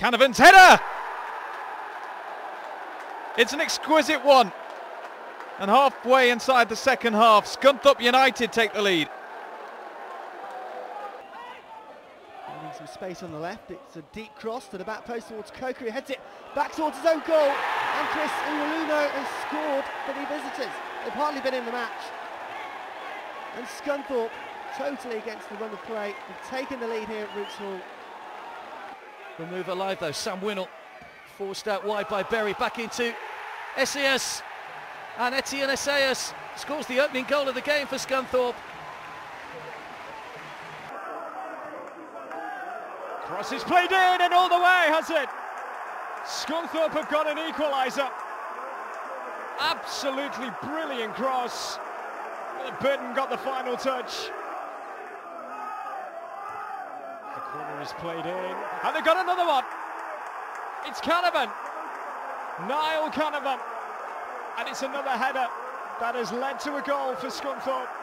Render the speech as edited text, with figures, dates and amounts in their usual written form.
Canavan's header! It's an exquisite one. And halfway inside the second half, Scunthorpe United take the lead. Leaving some space on the left, it's a deep cross to the back post towards Coker, who heads it back towards his own goal. And Chris Iwelumo has scored for the visitors. They've hardly been in the match. And Scunthorpe, totally against the run of play, have taken the lead here at Roots Hall. The move alive though, Sam Winnell, forced out wide by Berry, back into Esajas, and Etienne Esajas scores the opening goal of the game for Scunthorpe. Cross is played in and all the way, has it? Scunthorpe have got an equaliser. Absolutely brilliant cross. Burton got the final touch. The corner is played in, and they've got another one. It's Canavan, Niall Canavan, and it's another header that has led to a goal for Scunthorpe.